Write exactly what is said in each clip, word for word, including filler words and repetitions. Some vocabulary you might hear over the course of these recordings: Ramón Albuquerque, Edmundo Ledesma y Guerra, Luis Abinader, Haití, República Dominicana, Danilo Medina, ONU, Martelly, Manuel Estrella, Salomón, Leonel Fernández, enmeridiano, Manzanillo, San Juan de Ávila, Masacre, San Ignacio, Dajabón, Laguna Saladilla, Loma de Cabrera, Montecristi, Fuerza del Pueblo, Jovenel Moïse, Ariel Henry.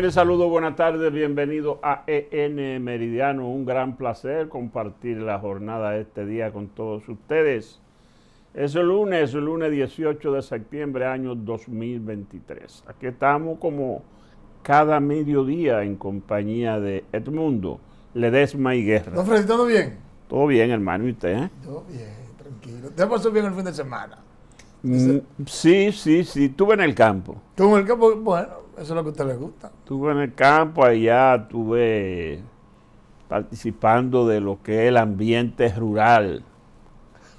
Señores, saludos, buenas tardes, bienvenidos a E N Meridiano. Un gran placer compartir la jornada de este día con todos ustedes. Es el lunes, el lunes dieciocho de septiembre, año dos mil veintitrés. Aquí estamos como cada mediodía en compañía de Edmundo Ledesma y Guerra. Don Freddy, ¿todo bien? Todo bien, hermano, ¿y usted? Eh? Todo bien, tranquilo. ¿Te pasó bien el fin de semana? Mm, sí, sí, sí. Estuve en el campo. ¿Estuve en el campo? Bueno. Eso es lo que a usted le gusta. Estuve en el campo, allá estuve participando de lo que es el ambiente rural.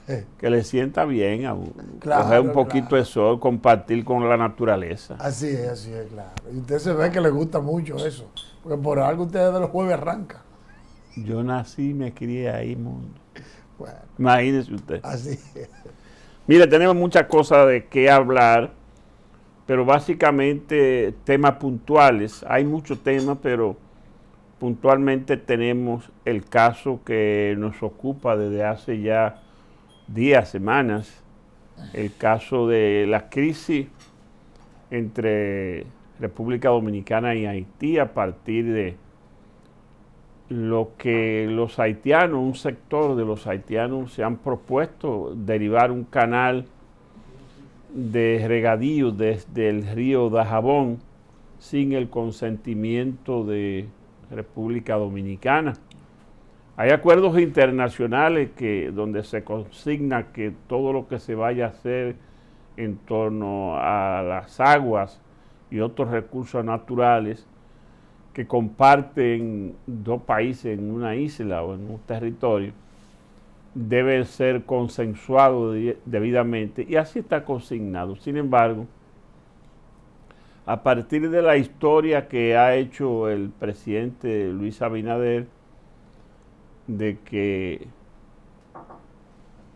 Eh. Que le sienta bien a uno. Claro, coger un poquito claro. de sol, compartir con la naturaleza. Así es, así es, claro. Y usted se ve que le gusta mucho eso. Porque por algo usted de los jueves arranca. Yo nací y me crié ahí, mundo. Bueno. Imagínese usted. Así es. Mire, tenemos muchas cosas de qué hablar. Pero básicamente temas puntuales, hay muchos temas, pero puntualmente tenemos el caso que nos ocupa desde hace ya días, semanas, el caso de la crisis entre República Dominicana y Haití a partir de lo que los haitianos, un sector de los haitianos se han propuesto derivar un canal de regadío desde el río Dajabón sin el consentimiento de República Dominicana. Hay acuerdos internacionales que, donde se consigna que todo lo que se vaya a hacer en torno a las aguas y otros recursos naturales que comparten dos países en una isla o en un territorio debe ser consensuado debidamente, y así está consignado. Sin embargo, a partir de la historia que ha hecho el presidente Luis Abinader, de que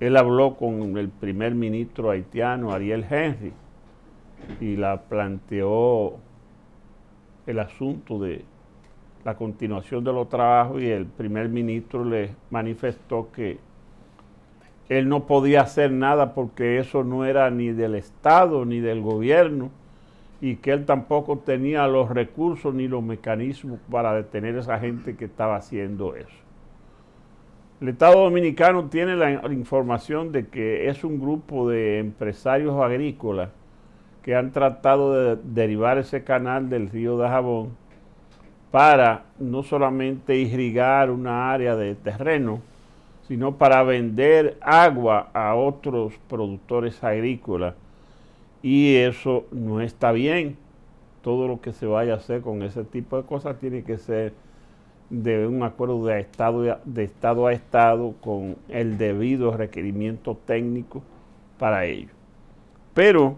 él habló con el primer ministro haitiano, Ariel Henry, y la planteó el asunto de la continuación de los trabajos, y el primer ministro le manifestó que él no podía hacer nada porque eso no era ni del Estado ni del gobierno, y que él tampoco tenía los recursos ni los mecanismos para detener a esa gente que estaba haciendo eso. El Estado Dominicano tiene la información de que es un grupo de empresarios agrícolas que han tratado de derivar ese canal del río Dajabón para no solamente irrigar una área de terreno, sino para vender agua a otros productores agrícolas, y eso no está bien. Todo lo que se vaya a hacer con ese tipo de cosas tiene que ser de un acuerdo de estado, de estado a estado, con el debido requerimiento técnico para ello. Pero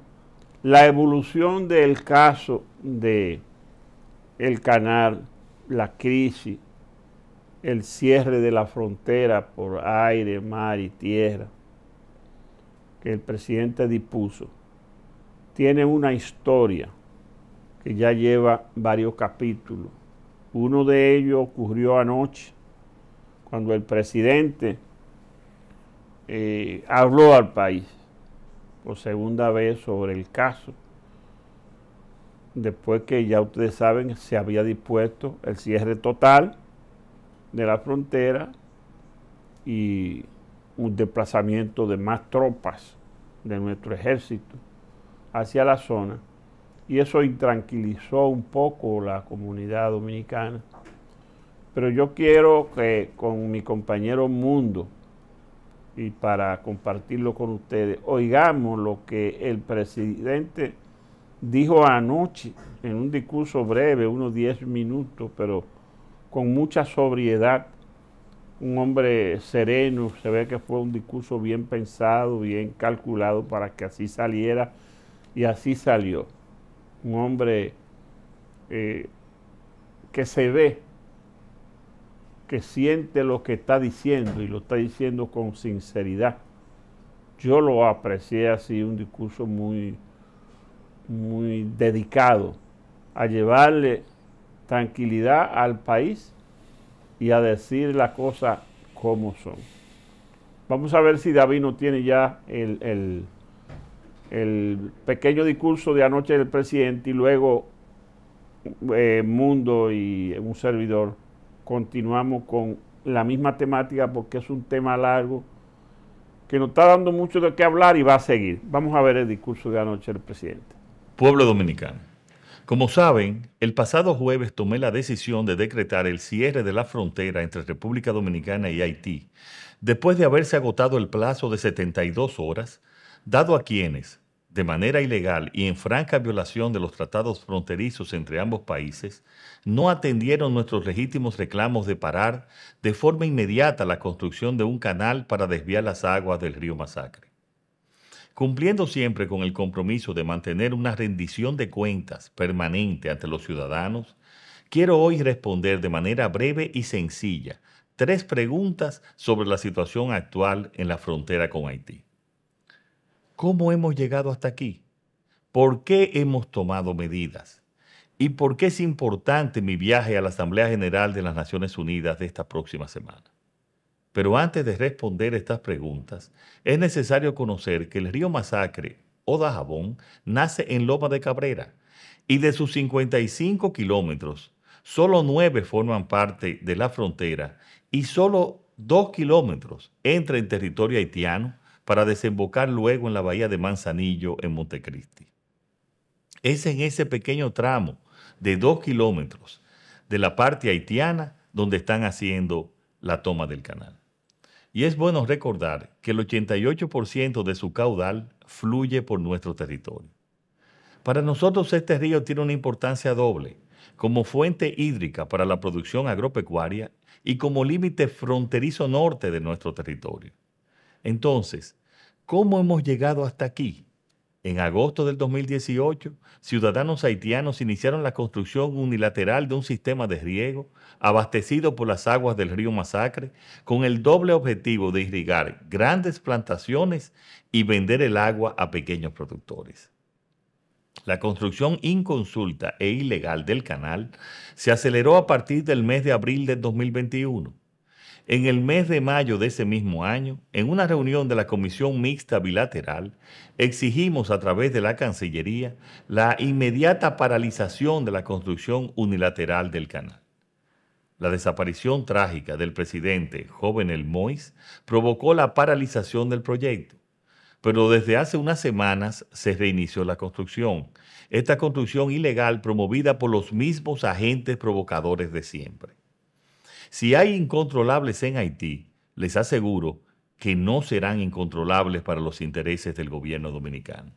la evolución del caso de el canal, la crisis, el cierre de la frontera por aire, mar y tierra que el presidente dispuso, tiene una historia que ya lleva varios capítulos. Uno de ellos ocurrió anoche, cuando el presidente eh, habló al país por segunda vez sobre el caso, después que, ya ustedes saben, se había dispuesto el cierre total de la frontera y un desplazamiento de más tropas de nuestro ejército hacia la zona, y eso intranquilizó un poco la comunidad dominicana. Pero yo quiero que con mi compañero Mundo, y para compartirlo con ustedes, oigamos lo que el presidente dijo anoche en un discurso breve, unos diez minutos, pero con mucha sobriedad, un hombre sereno. Se ve que fue un discurso bien pensado, bien calculado para que así saliera, y así salió. Un hombre eh, que se ve, que siente lo que está diciendo, y lo está diciendo con sinceridad. Yo lo aprecié así, un discurso muy, muy dedicado a llevarle tranquilidad al país y a decir las cosas como son. Vamos a ver si David no tiene ya el, el, el pequeño discurso de anoche del presidente, y luego eh, Mundo y un servidor, continuamos con la misma temática porque es un tema largo que nos está dando mucho de qué hablar y va a seguir. Vamos a ver el discurso de anoche del presidente. Pueblo dominicano, como saben, el pasado jueves tomé la decisión de decretar el cierre de la frontera entre República Dominicana y Haití, después de haberse agotado el plazo de setenta y dos horas, dado a quienes, de manera ilegal y en franca violación de los tratados fronterizos entre ambos países, no atendieron nuestros legítimos reclamos de parar de forma inmediata la construcción de un canal para desviar las aguas del río Masacre. Cumpliendo siempre con el compromiso de mantener una rendición de cuentas permanente ante los ciudadanos, quiero hoy responder de manera breve y sencilla tres preguntas sobre la situación actual en la frontera con Haití. ¿Cómo hemos llegado hasta aquí? ¿Por qué hemos tomado medidas? ¿Y por qué es importante mi viaje a la Asamblea General de las Naciones Unidas de esta próxima semana? Pero antes de responder estas preguntas, es necesario conocer que el río Masacre o Dajabón nace en Loma de Cabrera y de sus cincuenta y cinco kilómetros, solo nueve forman parte de la frontera y solo dos kilómetros entra en territorio haitiano para desembocar luego en la bahía de Manzanillo, en Montecristi. Es en ese pequeño tramo de dos kilómetros de la parte haitiana donde están haciendo la toma del canal. Y es bueno recordar que el ochenta y ocho por ciento de su caudal fluye por nuestro territorio. Para nosotros este río tiene una importancia doble, como fuente hídrica para la producción agropecuaria y como límite fronterizo norte de nuestro territorio. Entonces, ¿cómo hemos llegado hasta aquí? En agosto del dos mil dieciocho, ciudadanos haitianos iniciaron la construcción unilateral de un sistema de riego abastecido por las aguas del río Masacre con el doble objetivo de irrigar grandes plantaciones y vender el agua a pequeños productores. La construcción inconsulta e ilegal del canal se aceleró a partir del mes de abril del dos mil veintiuno. En el mes de mayo de ese mismo año, en una reunión de la Comisión Mixta Bilateral, exigimos a través de la Cancillería la inmediata paralización de la construcción unilateral del canal. La desaparición trágica del presidente Jovenel Moïse provocó la paralización del proyecto, pero desde hace unas semanas se reinició la construcción, esta construcción ilegal promovida por los mismos agentes provocadores de siempre. Si hay incontrolables en Haití, les aseguro que no serán incontrolables para los intereses del gobierno dominicano.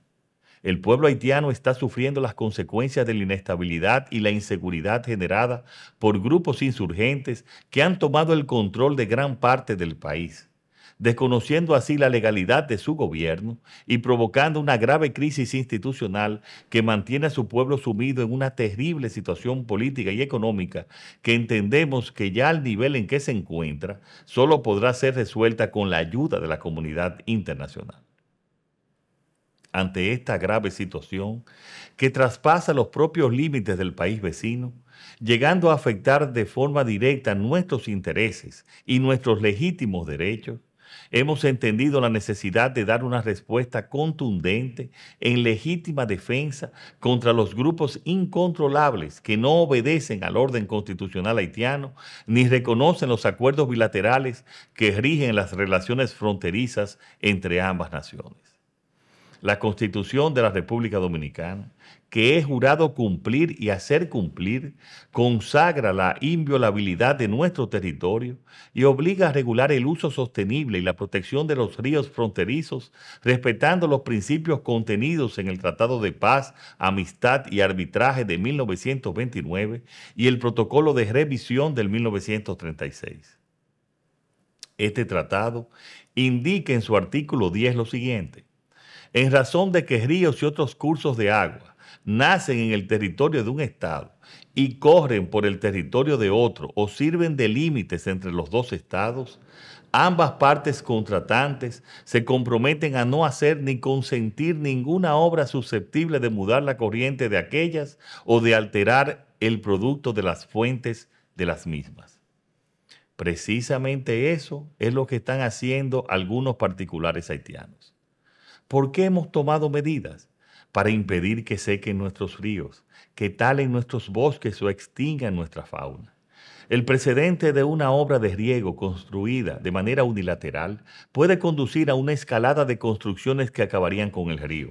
El pueblo haitiano está sufriendo las consecuencias de la inestabilidad y la inseguridad generada por grupos insurgentes que han tomado el control de gran parte del país, desconociendo así la legalidad de su gobierno y provocando una grave crisis institucional que mantiene a su pueblo sumido en una terrible situación política y económica que entendemos que ya al nivel en que se encuentra solo podrá ser resuelta con la ayuda de la comunidad internacional. Ante esta grave situación que traspasa los propios límites del país vecino, llegando a afectar de forma directa nuestros intereses y nuestros legítimos derechos, hemos entendido la necesidad de dar una respuesta contundente en legítima defensa contra los grupos incontrolables que no obedecen al orden constitucional haitiano ni reconocen los acuerdos bilaterales que rigen las relaciones fronterizas entre ambas naciones. La Constitución de la República Dominicana, que he jurado cumplir y hacer cumplir, consagra la inviolabilidad de nuestro territorio y obliga a regular el uso sostenible y la protección de los ríos fronterizos, respetando los principios contenidos en el Tratado de Paz, Amistad y Arbitraje de mil novecientos veintinueve y el Protocolo de Revisión del mil novecientos treinta y seis. Este tratado indica en su artículo diez lo siguiente: en razón de que ríos y otros cursos de agua nacen en el territorio de un Estado y corren por el territorio de otro o sirven de límites entre los dos Estados, ambas partes contratantes se comprometen a no hacer ni consentir ninguna obra susceptible de mudar la corriente de aquellas o de alterar el producto de las fuentes de las mismas. Precisamente eso es lo que están haciendo algunos particulares haitianos. ¿Por qué hemos tomado medidas? para impedir que sequen nuestros ríos, que talen nuestros bosques o extingan nuestra fauna. El precedente de una obra de riego construida de manera unilateral puede conducir a una escalada de construcciones que acabarían con el río.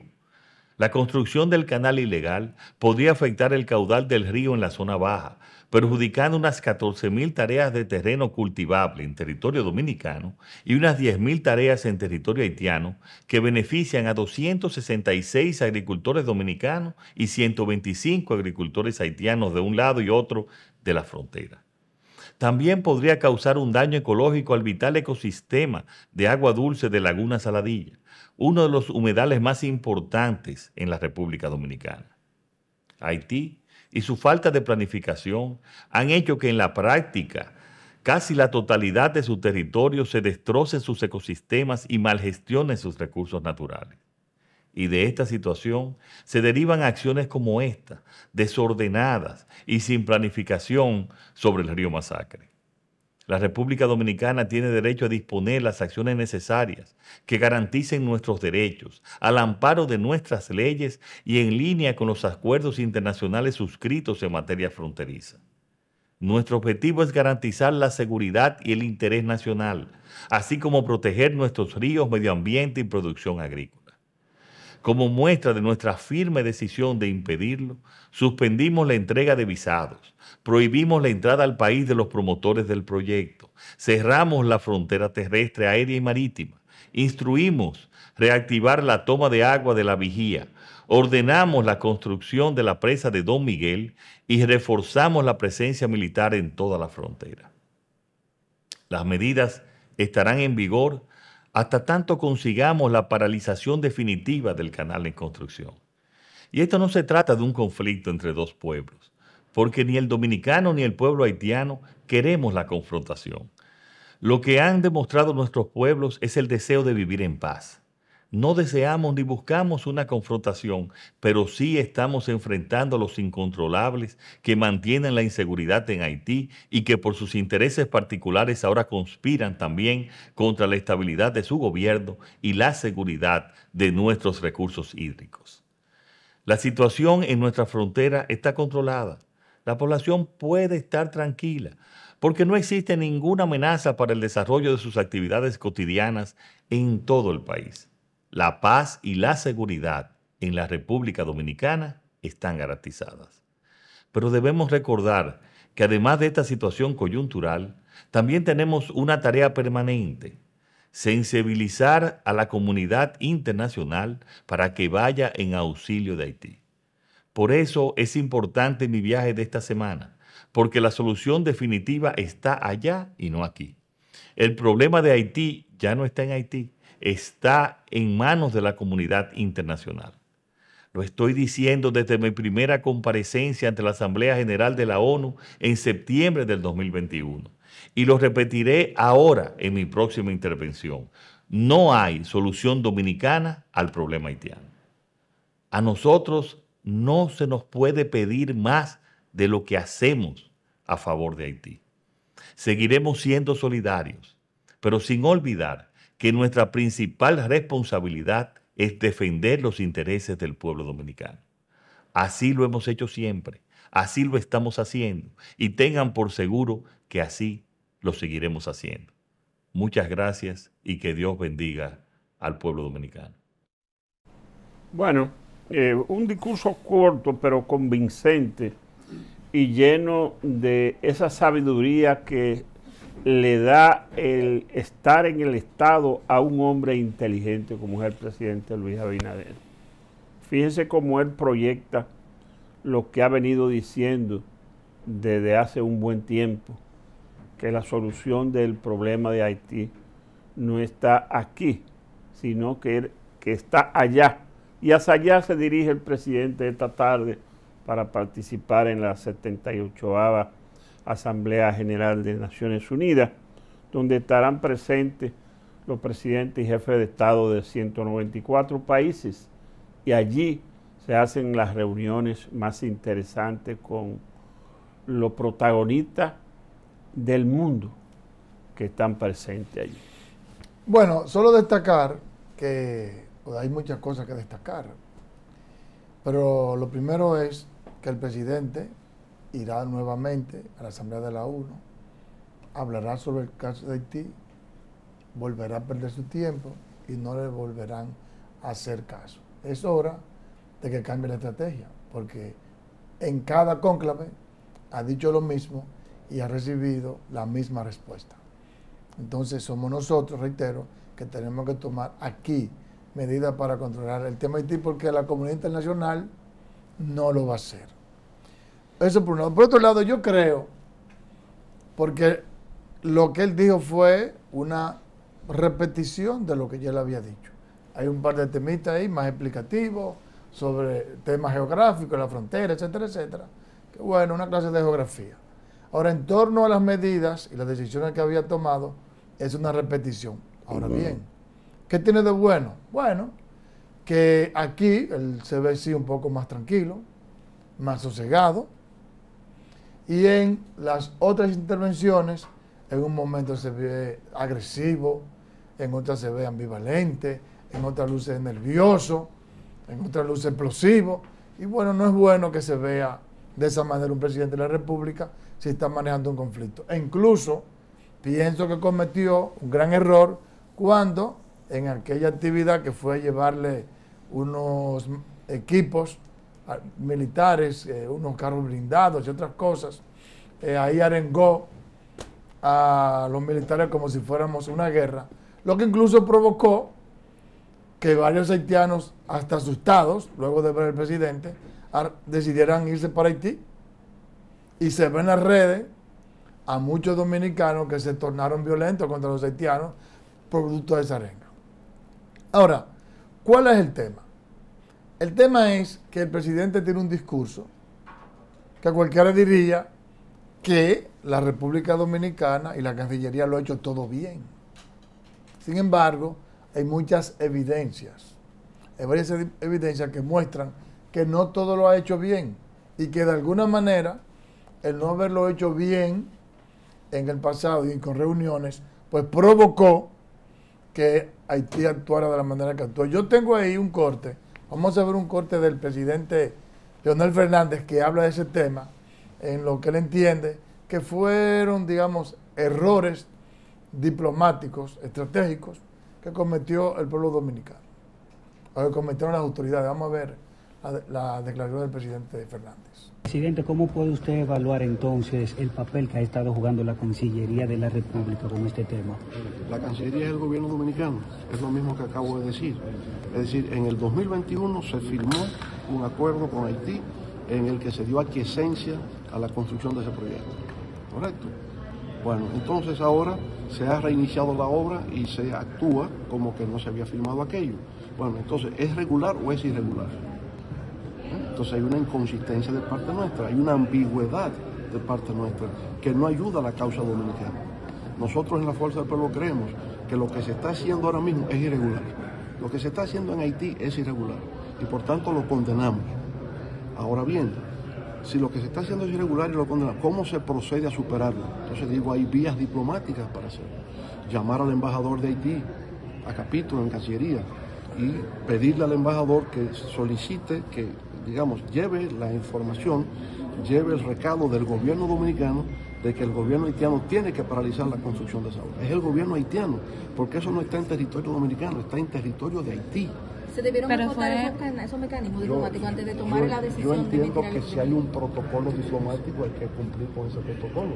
La construcción del canal ilegal podría afectar el caudal del río en la zona baja, perjudicando unas catorce mil tareas de terreno cultivable en territorio dominicano y unas diez mil tareas en territorio haitiano que benefician a doscientos sesenta y seis agricultores dominicanos y ciento veinticinco agricultores haitianos de un lado y otro de la frontera. También podría causar un daño ecológico al vital ecosistema de agua dulce de Laguna Saladilla, uno de los humedales más importantes en la República Dominicana. Haití y su falta de planificación han hecho que en la práctica casi la totalidad de su territorio se destrocen sus ecosistemas y malgestionen sus recursos naturales. Y de esta situación se derivan acciones como esta, desordenadas y sin planificación sobre el río Masacre. La República Dominicana tiene derecho a disponer las acciones necesarias que garanticen nuestros derechos, al amparo de nuestras leyes y en línea con los acuerdos internacionales suscritos en materia fronteriza. Nuestro objetivo es garantizar la seguridad y el interés nacional, así como proteger nuestros ríos, medio ambiente y producción agrícola. Como muestra de nuestra firme decisión de impedirlo, suspendimos la entrega de visados, prohibimos la entrada al país de los promotores del proyecto, cerramos la frontera terrestre, aérea y marítima, instruimos reactivar la toma de agua de la Vigía, ordenamos la construcción de la presa de Don Miguel y reforzamos la presencia militar en toda la frontera. Las medidas estarán en vigor hasta tanto consigamos la paralización definitiva del canal en construcción. Y esto no se trata de un conflicto entre dos pueblos, porque ni el dominicano ni el pueblo haitiano queremos la confrontación. Lo que han demostrado nuestros pueblos es el deseo de vivir en paz. No deseamos ni buscamos una confrontación, pero sí estamos enfrentando a los incontrolables que mantienen la inseguridad en Haití y que por sus intereses particulares ahora conspiran también contra la estabilidad de su gobierno y la seguridad de nuestros recursos hídricos. La situación en nuestra frontera está controlada. La población puede estar tranquila, porque no existe ninguna amenaza para el desarrollo de sus actividades cotidianas en todo el país. La paz y la seguridad en la República Dominicana están garantizadas. Pero debemos recordar que además de esta situación coyuntural, también tenemos una tarea permanente: sensibilizar a la comunidad internacional para que vaya en auxilio de Haití. Por eso es importante mi viaje de esta semana, porque la solución definitiva está allá y no aquí. El problema de Haití ya no está en Haití. Está en manos de la comunidad internacional. Lo estoy diciendo desde mi primera comparecencia ante la Asamblea General de la ONU en septiembre del dos mil veintiuno. Y lo repetiré ahora en mi próxima intervención. No hay solución dominicana al problema haitiano. A nosotros no se nos puede pedir más de lo que hacemos a favor de Haití. Seguiremos siendo solidarios, pero sin olvidar que nuestra principal responsabilidad es defender los intereses del pueblo dominicano. Así lo hemos hecho siempre, así lo estamos haciendo, y tengan por seguro que así lo seguiremos haciendo. Muchas gracias y que Dios bendiga al pueblo dominicano. Bueno, eh, un discurso corto pero convincente y lleno de esa sabiduría que le da el estar en el Estado a un hombre inteligente como es el presidente Luis Abinader. Fíjense cómo él proyecta lo que ha venido diciendo desde hace un buen tiempo, que la solución del problema de Haití no está aquí, sino que, él, que está allá. Y hacia allá se dirige el presidente esta tarde para participar en la setenta y ochava Asamblea General de Naciones Unidas, donde estarán presentes los presidentes y jefes de Estado de ciento noventa y cuatro países, y allí se hacen las reuniones más interesantes con los protagonistas del mundo que están presentes allí. Bueno, solo destacar que pues hay muchas cosas que destacar. Pero lo primero es que el presidente irá nuevamente a la Asamblea de la ONU, hablará sobre el caso de Haití, volverá a perder su tiempo y no le volverán a hacer caso. Es hora de que cambie la estrategia, porque en cada cónclave ha dicho lo mismo y ha recibido la misma respuesta. Entonces somos nosotros, reitero, que tenemos que tomar aquí medidas para controlar el tema de Haití, porque la comunidad internacional no lo va a hacer. Eso por un lado. Por otro lado, yo creo, porque lo que él dijo fue una repetición de lo que ya le había dicho. Hay un par de temitas ahí más explicativos sobre temas geográficos, la frontera, etcétera, etcétera. Que bueno, una clase de geografía. Ahora, en torno a las medidas y las decisiones que había tomado, es una repetición. Ahora bien, ¿qué tiene de bueno? Bueno, que aquí él se ve sí un poco más tranquilo, más sosegado, y en las otras intervenciones, en un momento se ve agresivo, en otras se ve ambivalente, en otras luces nervioso, en otras luces explosivo, y bueno, no es bueno que se vea de esa manera un presidente de la República si está manejando un conflicto. E incluso pienso que cometió un gran error cuando en aquella actividad que fue llevarle unos equipos militares, eh, unos carros blindados y otras cosas, eh, ahí arengó a los militares como si fuéramos una guerra, lo que incluso provocó que varios haitianos, hasta asustados, luego de ver al presidente, decidieran irse para Haití. Y se ven las redes a muchos dominicanos que se tornaron violentos contra los haitianos producto de esa arenga. Ahora, ¿cuál es el tema? El tema es que el presidente tiene un discurso que cualquiera diría que la República Dominicana y la Cancillería lo ha hecho todo bien. Sin embargo, hay muchas evidencias, hay varias evidencias que muestran que no todo lo ha hecho bien y que de alguna manera el no haberlo hecho bien en el pasado y con reuniones, pues provocó que Haití actuara de la manera que actuó. Yo tengo ahí un corte, vamos a ver un corte del presidente Leonel Fernández que habla de ese tema, en lo que él entiende que fueron, digamos, errores diplomáticos, estratégicos, que cometió el pueblo dominicano, o que cometieron las autoridades. Vamos a ver la, la declaración del presidente Fernández. Presidente, ¿cómo puede usted evaluar entonces el papel que ha estado jugando la Cancillería de la República con este tema? La Cancillería del gobierno dominicano, es lo mismo que acabo de decir. Es decir, en el dos mil veintiuno se firmó un acuerdo con Haití en el que se dio aquiescencia a la construcción de ese proyecto. ¿Correcto? Bueno, entonces ahora se ha reiniciado la obra y se actúa como que no se había firmado aquello. Bueno, entonces, ¿es regular o es irregular? Entonces hay una inconsistencia de parte nuestra, hay una ambigüedad de parte nuestra que no ayuda a la causa dominicana. Nosotros en la Fuerza del Pueblo creemos que lo que se está haciendo ahora mismo es irregular. Lo que se está haciendo en Haití es irregular y por tanto lo condenamos. Ahora bien, si lo que se está haciendo es irregular y lo condenamos, ¿cómo se procede a superarlo? Entonces digo, hay vías diplomáticas para hacerlo. Llamar al embajador de Haití, a capítulo en Cancillería, y pedirle al embajador que solicite que, digamos, lleve la información, lleve el recado del gobierno dominicano de que el gobierno haitiano tiene que paralizar la construcción de esa obra. Es el gobierno haitiano, porque eso no está en territorio dominicano, está en territorio de Haití. ¿Se debieron acotar fue... esos mecanismos diplomáticos yo, antes de tomar yo, la decisión? Yo entiendo de que si hay un protocolo diplomático hay que cumplir con ese protocolo,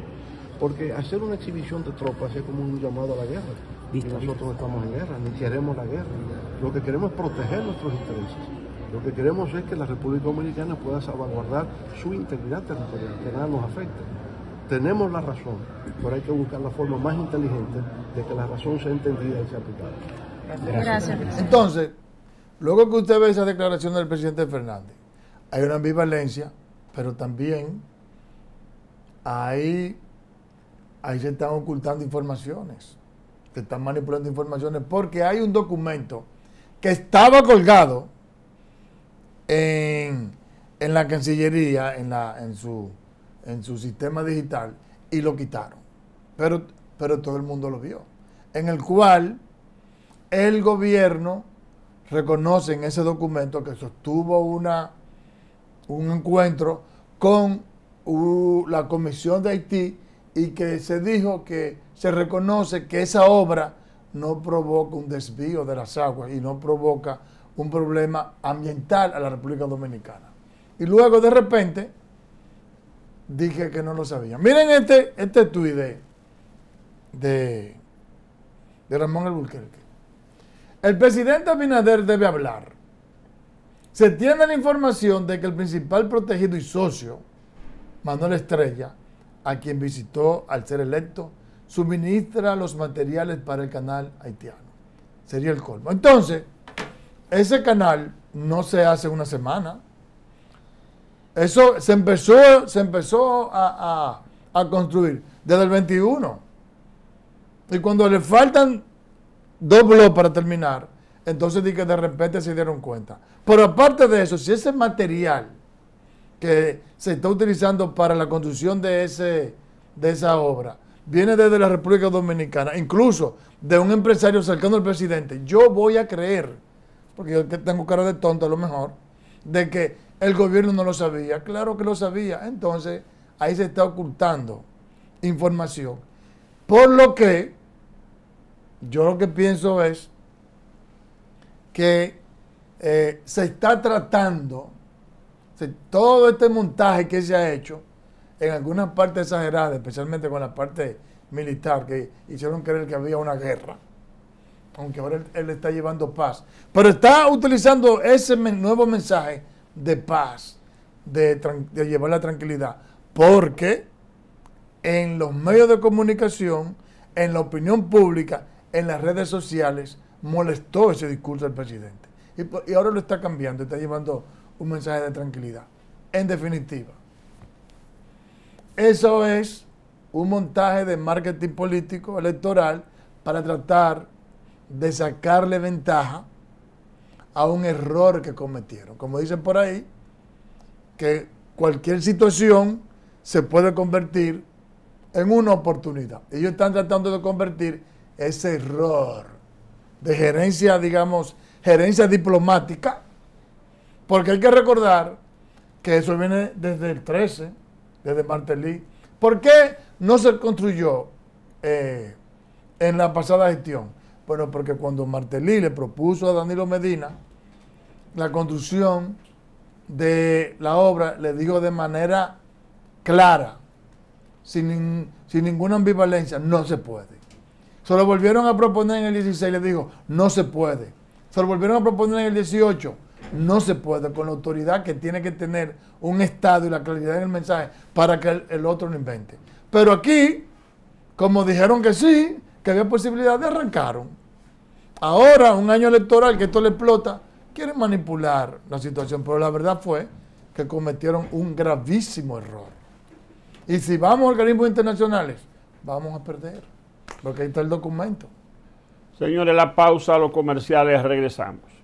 porque hacer una exhibición de tropas es como un llamado a la guerra. Visto, y nosotros no estamos en guerra, ni queremos la guerra. Lo que queremos es proteger nuestros intereses. Lo que queremos es que la República Dominicana pueda salvaguardar su integridad territorial, que nada nos afecte. Tenemos la razón, pero hay que buscar la forma más inteligente de que la razón sea entendida y sea aplicada. Gracias. Gracias. Entonces, luego que usted ve esa declaración del presidente Fernández, hay una ambivalencia, pero también ahí, ahí se están ocultando informaciones, se están manipulando informaciones, porque hay un documento que estaba colgado En, en la Cancillería, en, la, en, su, en su sistema digital, y lo quitaron. Pero, pero todo el mundo lo vio. En el cual el gobierno reconoce en ese documento que sostuvo una un encuentro con uh, la Comisión de Haití y que se dijo que se reconoce que esa obra no provoca un desvío de las aguas y no provoca un problema ambiental a la República Dominicana. Y luego de repente dije que no lo sabía. Miren este, este tuit de, de, de Ramón Albuquerque. El presidente Abinader debe hablar. Se tiene la información de que el principal protegido y socio, Manuel Estrella, a quien visitó al ser electo, suministra los materiales para el canal haitiano. Sería el colmo. Entonces, ese canal no se hace una semana. Eso se empezó, se empezó a, a, a construir desde el veintiuno. Y cuando le faltan dos bloques para terminar, entonces de, que de repente se dieron cuenta. Pero aparte de eso, si ese material que se está utilizando para la construcción de, ese, de esa obra viene desde la República Dominicana, incluso de un empresario cercano al presidente, yo voy a creer, porque yo tengo cara de tonto a lo mejor, de que el gobierno no lo sabía. Claro que lo sabía. Entonces, ahí se está ocultando información. Por lo que, yo lo que pienso es que eh, se está tratando, se, todo este montaje que se ha hecho, en algunas partes exageradas, especialmente con la parte militar, que hicieron creer que había una guerra, aunque ahora él, él está llevando paz. Pero está utilizando ese men- nuevo mensaje de paz, de, de llevar la tranquilidad, porque en los medios de comunicación, en la opinión pública, en las redes sociales, molestó ese discurso del presidente. Y, y ahora lo está cambiando, está llevando un mensaje de tranquilidad. En definitiva, eso es un montaje de marketing político electoral para tratar de sacarle ventaja a un error que cometieron. Como dicen por ahí, que cualquier situación se puede convertir en una oportunidad. Ellos están tratando de convertir ese error de gerencia, digamos, gerencia diplomática, porque hay que recordar que eso viene desde el trece, desde Martelly. ¿Por qué no se construyó eh, en la pasada gestión? Bueno, porque cuando Martelly le propuso a Danilo Medina la construcción de la obra, le dijo de manera clara, sin, sin ninguna ambivalencia, no se puede. Se lo volvieron a proponer en el dieciséis, le dijo, no se puede. Se lo volvieron a proponer en el dieciocho, no se puede, con la autoridad que tiene que tener un Estado y la claridad en el mensaje para que el, el otro no invente. Pero aquí, como dijeron que sí, que había posibilidad, de arrancaron. Ahora, un año electoral, que esto le explota, quieren manipular la situación, pero la verdad fue que cometieron un gravísimo error. Y si vamos a organismos internacionales, vamos a perder, porque ahí está el documento. Señores, la pausa, los comerciales, regresamos.